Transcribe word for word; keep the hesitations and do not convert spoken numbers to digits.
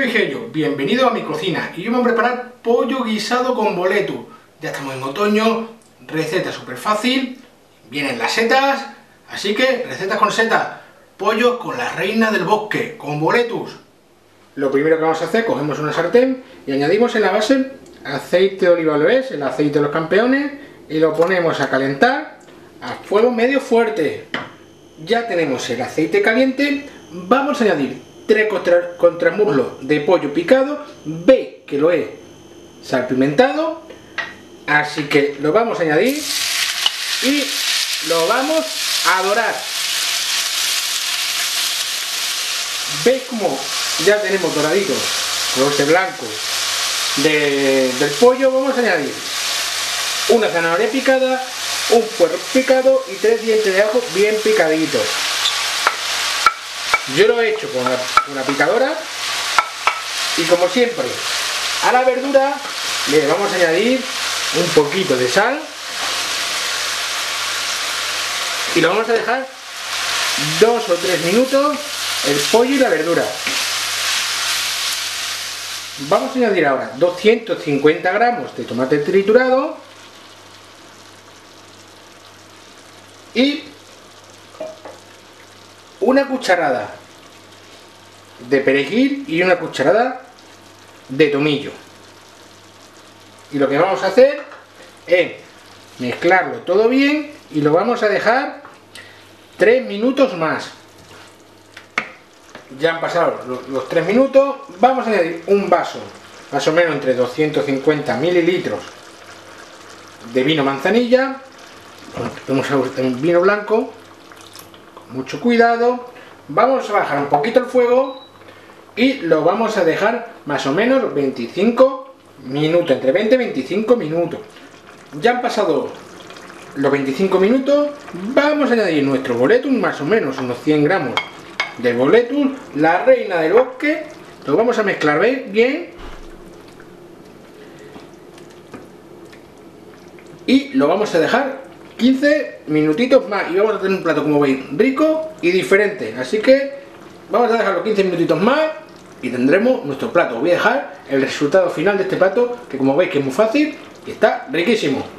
David Gibello, bienvenido a mi cocina y yo me voy a preparar pollo guisado con boletus. Ya estamos en otoño, receta súper fácil, vienen las setas, así que recetas con setas, pollo con la reina del bosque, con boletus. Lo primero que vamos a hacer, cogemos una sartén y añadimos en la base aceite de oliva albés, el aceite de los campeones, y lo ponemos a calentar a fuego medio fuerte. Ya tenemos el aceite caliente, vamos a añadir tres contramuslos de pollo picado, ve que lo he salpimentado, así que lo vamos a añadir y lo vamos a dorar. Veis como ya tenemos doraditos los blancos de, del pollo. Vamos a añadir una zanahoria picada, un puerro picado y tres dientes de ajo bien picaditos. Yo lo he hecho con una, una picadora y, como siempre, a la verdura le vamos a añadir un poquito de sal y lo vamos a dejar dos o tres minutos el pollo y la verdura. Vamos a añadir ahora doscientos cincuenta gramos de tomate triturado y una cucharada de perejil y una cucharada de tomillo. Y lo que vamos a hacer es mezclarlo todo bien y lo vamos a dejar tres minutos más. Ya han pasado los tres minutos. Vamos a añadir un vaso, más o menos entre doscientos cincuenta mililitros de vino manzanilla. Vamos a usar un vino blanco, con mucho cuidado. Vamos a bajar un poquito el fuego y lo vamos a dejar más o menos veinticinco minutos, entre veinte y veinticinco minutos. Ya han pasado los veinticinco minutos. Vamos a añadir nuestro boletus, más o menos unos cien gramos de boletus, la reina del bosque. Lo vamos a mezclar, ¿veis? Bien. Y lo vamos a dejar quince minutitos más y vamos a tener un plato, como veis, rico y diferente. Así que vamos a dejarlo quince minutitos más y tendremos nuestro plato. Voy a dejar el resultado final de este plato, que como veis que es muy fácil y está riquísimo.